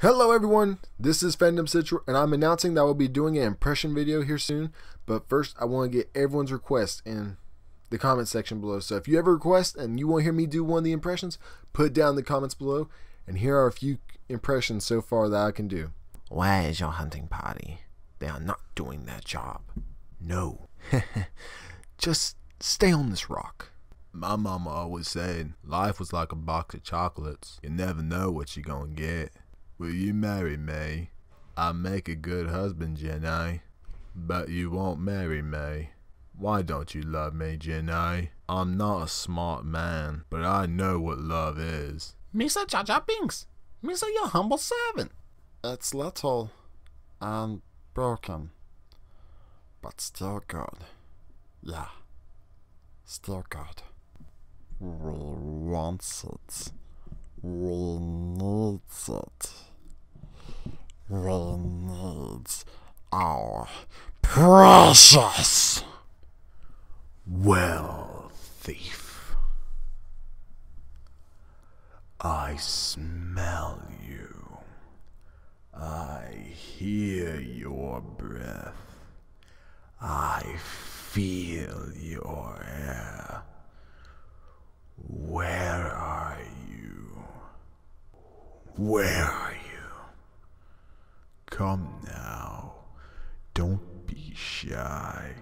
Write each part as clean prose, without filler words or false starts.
Hello everyone, this is Fandom Citro, and I'm announcing that I will be doing an impression video here soon, but first I want to get everyone's requests in the comment section below. So if you have a request and you want to hear me do one of the impressions, put down in the comments below, and here are a few impressions so far that I can do. Why is your hunting party? They are not doing their job. No. Just stay on this rock. My mama always said, life was like a box of chocolates. You never know what you're gonna get. Will you marry me? I make a good husband, Jenny. But you won't marry me. Why don't you love me, Jenny? I'm not a smart man, but I know what love is. Mr. Jar Jar Binks, Mr. your humble servant. It's little and broken, but still good. Yeah, still good. We want it. We need it. We need our precious. Well, thief, I smell you. I hear your breath. I feel your air. Where are you? Where are you? Come now, don't be shy.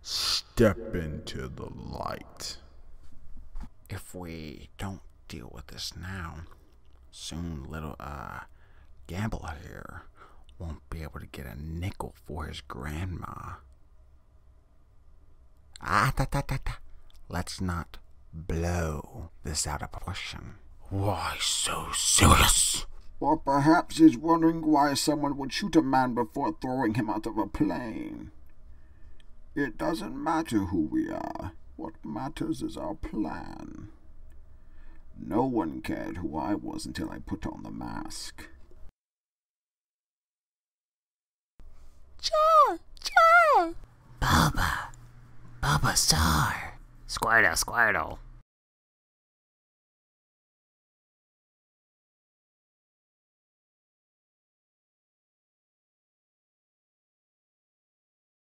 Step into the light. If we don't deal with this now, soon little Gamble here won't be able to get a nickel for his grandma. Let's not blow this out of proportion. Why so serious? Or perhaps he's wondering why someone would shoot a man before throwing him out of a plane. It doesn't matter who we are. What matters is our plan. No one cared who I was until I put on the mask. Jar! Jar! Bubba! Bubba Star! Squirtle! Squirtle!